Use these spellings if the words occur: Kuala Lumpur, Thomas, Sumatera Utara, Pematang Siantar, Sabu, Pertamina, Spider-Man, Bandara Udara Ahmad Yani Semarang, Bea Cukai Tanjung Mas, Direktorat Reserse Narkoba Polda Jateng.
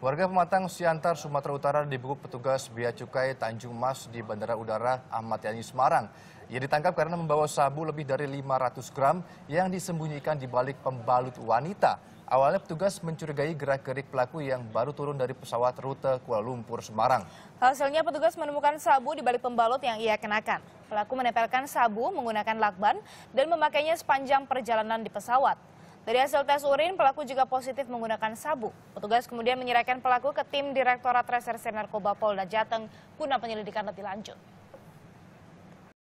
Warga Pematang Siantar, Sumatera Utara dibekuk petugas Bea Cukai Tanjung Mas di Bandara Udara Ahmad Yani Semarang. Ia ditangkap karena membawa sabu lebih dari 500 gram yang disembunyikan di balik pembalut wanita. Awalnya petugas mencurigai gerak-gerik pelaku yang baru turun dari pesawat rute Kuala Lumpur, Semarang. Hasilnya petugas menemukan sabu di balik pembalut yang ia kenakan. Pelaku menempelkan sabu menggunakan lakban dan memakainya sepanjang perjalanan di pesawat. Dari hasil tes urin, pelaku juga positif menggunakan sabu. Petugas kemudian menyerahkan pelaku ke tim Direktorat Reserse Narkoba Polda Jateng guna penyelidikan lebih lanjut.